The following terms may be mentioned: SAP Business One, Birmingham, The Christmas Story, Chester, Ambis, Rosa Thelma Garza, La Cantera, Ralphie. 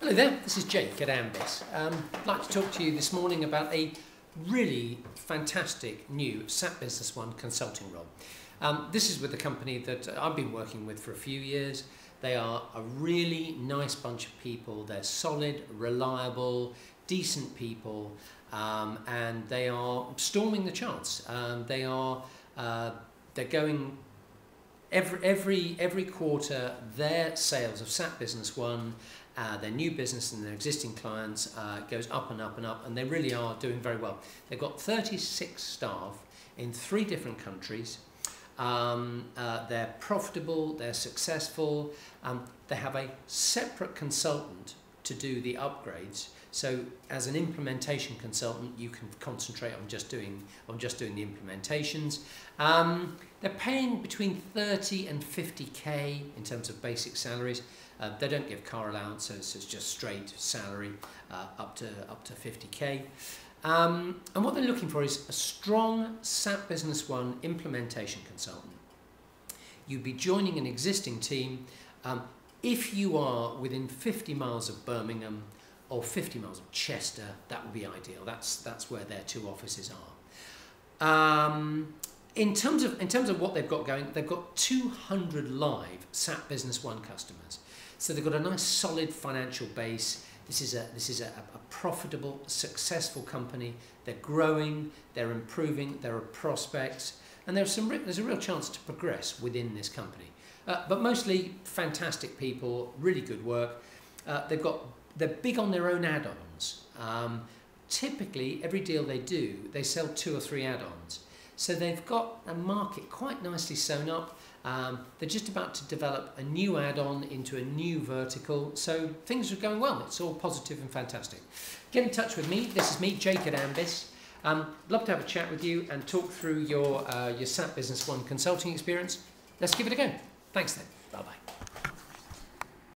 Hello there, this is Jake at Ambis. I'd like to talk to you this morning about a really fantastic new SAP Business One consulting role. This is with a company that I've been working with for a few years. They are a really nice bunch of people. They're solid, reliable, decent people, and they are storming the charts. They're going every quarter. Their sales of SAP Business One, their new business and their existing clients goes up and up and up, and they really are doing very well. They've got 36 staff in 3 different countries. They're profitable, they're successful. They have a separate consultant to do the upgrades. So as an implementation consultant, you can concentrate on just doing the implementations. They're paying between 30 and 50k in terms of basic salaries. They don't give car allowances, so it's just straight salary up to 50k. And what they're looking for is a strong SAP Business One implementation consultant. You'd be joining an existing team if you are within 50 miles of Birmingham or 50 miles of Chester. That would be ideal. That's where their 2 offices are. In terms of what they've got going, they've got 200 live SAP Business One customers. So they've got a nice solid financial base. This is a profitable, successful company. They're growing, they're improving, there are prospects, and there's a real chance to progress within this company. But mostly fantastic people, really good work. They're big on their own add-ons. Typically, every deal they do, they sell 2 or 3 add-ons. So they've got a market quite nicely sewn up. They're just about to develop a new add-on into a new vertical. So things are going well. It's all positive and fantastic. Get in touch with me. This is me, Jake at Ambis. Love to have a chat with you and talk through your SAP Business One consulting experience. Let's give it a go. Thanks then.